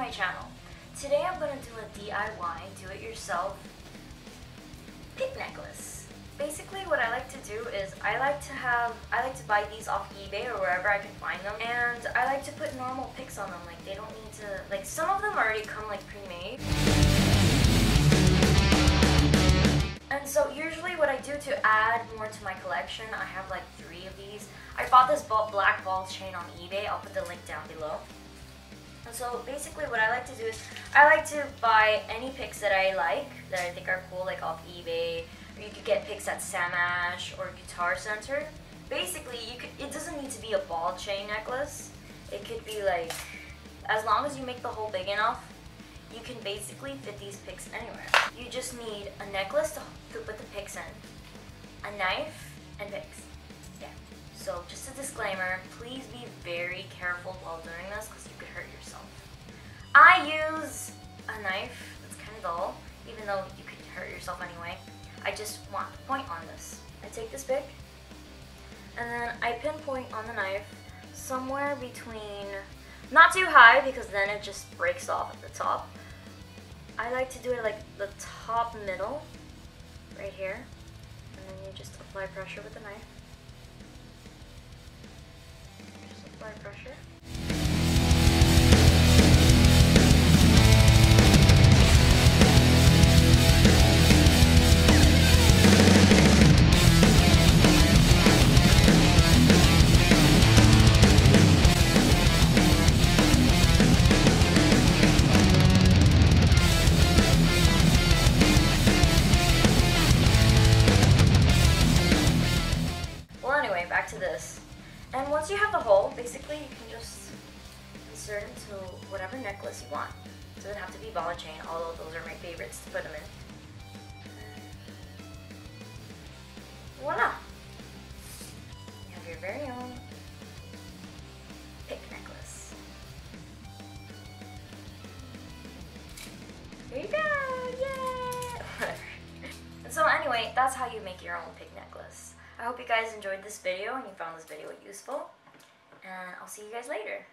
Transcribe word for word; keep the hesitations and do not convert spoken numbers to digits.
my channel. Today I'm going to do a D I Y, do-it-yourself pink necklace. Basically what I like to do is I like to have, I like to buy these off eBay or wherever I can find them, and I like to put normal picks on them, like they don't need to, like some of them already come like pre-made. And so usually what I do to add more to my collection, I have like three of these. I bought this black ball chain on eBay, I'll put the link down below. And so basically what I like to do is, I like to buy any picks that I like, that I think are cool, like off eBay, or you could get picks at Sam Ash or Guitar Center. Basically, you could, it doesn't need to be a ball chain necklace, it could be like, as long as you make the hole big enough, you can basically fit these picks anywhere. You just need a necklace to, to put the picks in, a knife, and picks. Yeah. So just a disclaimer, please be very careful while doing this because you could hurt yourself. I use a knife, it's kind of dull, even though you could hurt yourself anyway. I just want the point on this. I take this pick, and then I pinpoint on the knife somewhere between, not too high because then it just breaks off at the top. I like to do it like the top middle, right here, and then you just apply pressure with the knife. Just apply pressure. To this, and once you have the hole, basically you can just insert into whatever necklace you want. It doesn't have to be ball and chain, although those are my favorites to put them in. Voila! You have your very own pick necklace. There you go! Yay! Whatever. And so anyway, that's how you make your own pick necklace. I hope you guys enjoyed this video and you found this video useful, and I'll see you guys later.